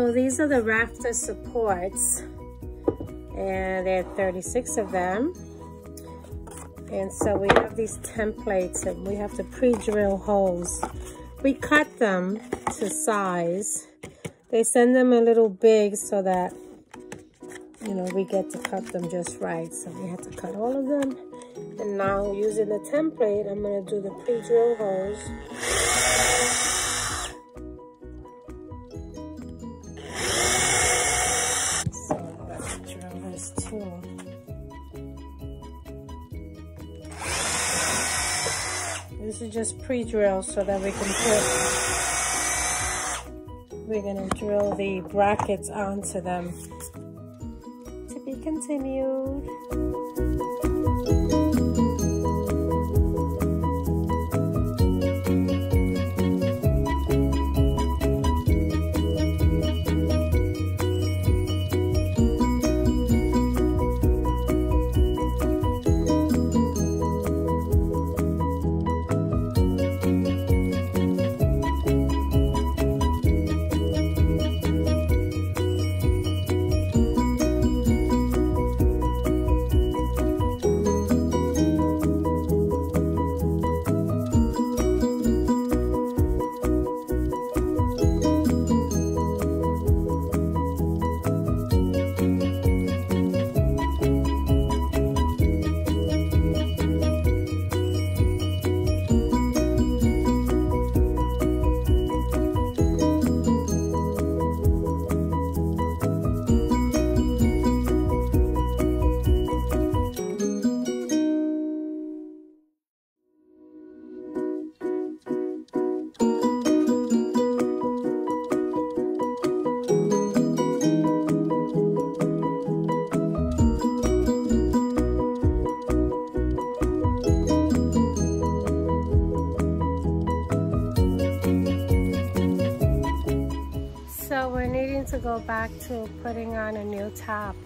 So these are the rafter supports, and there are 36 of them. And so we have these templates, and we have to pre-drill holes. We cut them to size. They send them a little big so that, you know, we get to cut them just right. So we had to cut all of them. And now, using the template, I'm going to do the pre-drill holes. This is just pre-drill so that we can put, we're gonna drill the brackets onto them. To be continued. To go back to putting on a new top.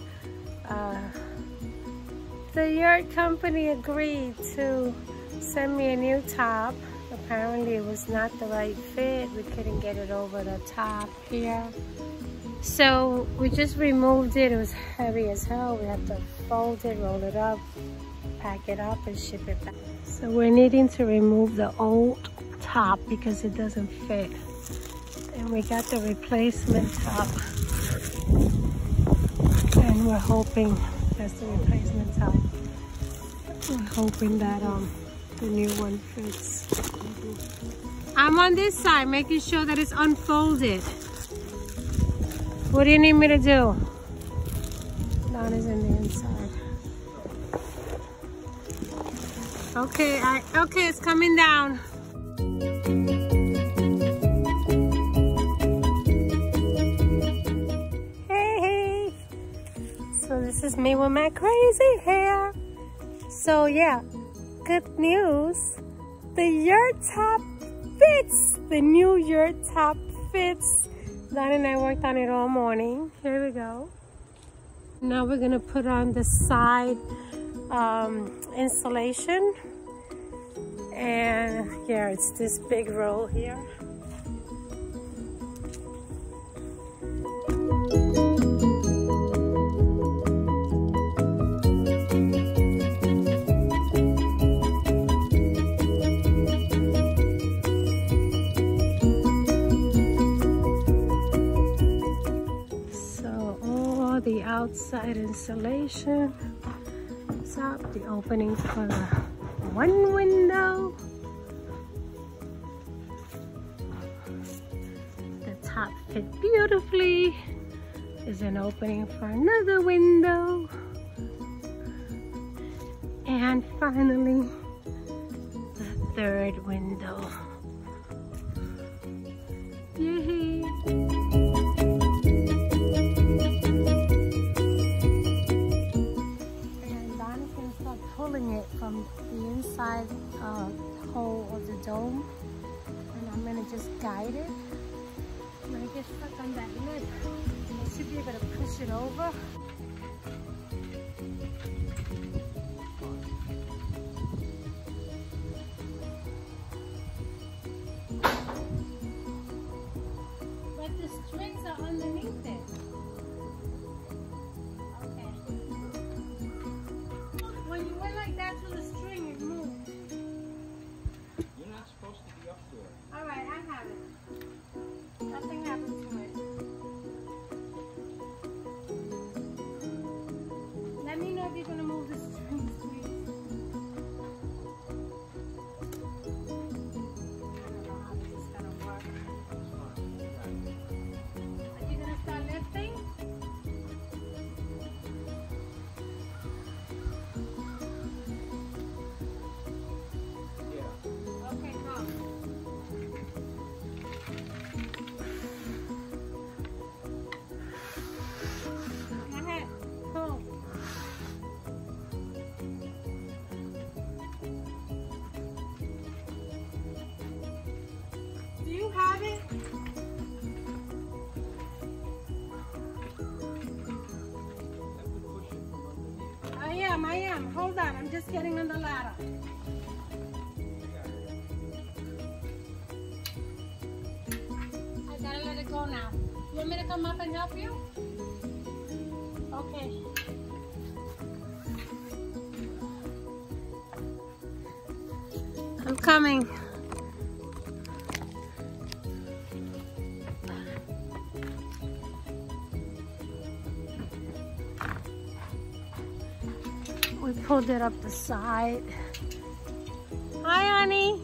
The yard company agreed to send me a new top. Apparently it was not the right fit. We couldn't get it over the top here. So we just removed it. It was heavy as hell. We have to fold it, roll it up, pack it up, and ship it back. So we're needing to remove the old top because it doesn't fit. And we got the replacement top, and we're hoping that's the replacement top. We're hoping that the new one fits. I'm on this side, making sure that it's unfolded. What do you need me to do? That is in the inside. Okay, okay, it's coming down. This is me with my crazy hair. So yeah, good news. The yurt top fits. The new yurt top fits. Don and I worked on it all morning. Here we go. Now we're gonna put on the side insulation. And yeah, it's this big roll here. Outside insulation top, the opening for the one window, the top fit beautifully, there's an opening for another window, and finally the third window. Yay! It from the inside hole of the dome, and I'm gonna just guide it. I'm gonna get stuck on that lip, and I should be able to push it over. But the strings are underneath. I am. Hold on, I'm just getting on the ladder. I gotta let it go now. You want me to come up and help you? Okay. I'm coming. We pulled it up the side. Hi, honey.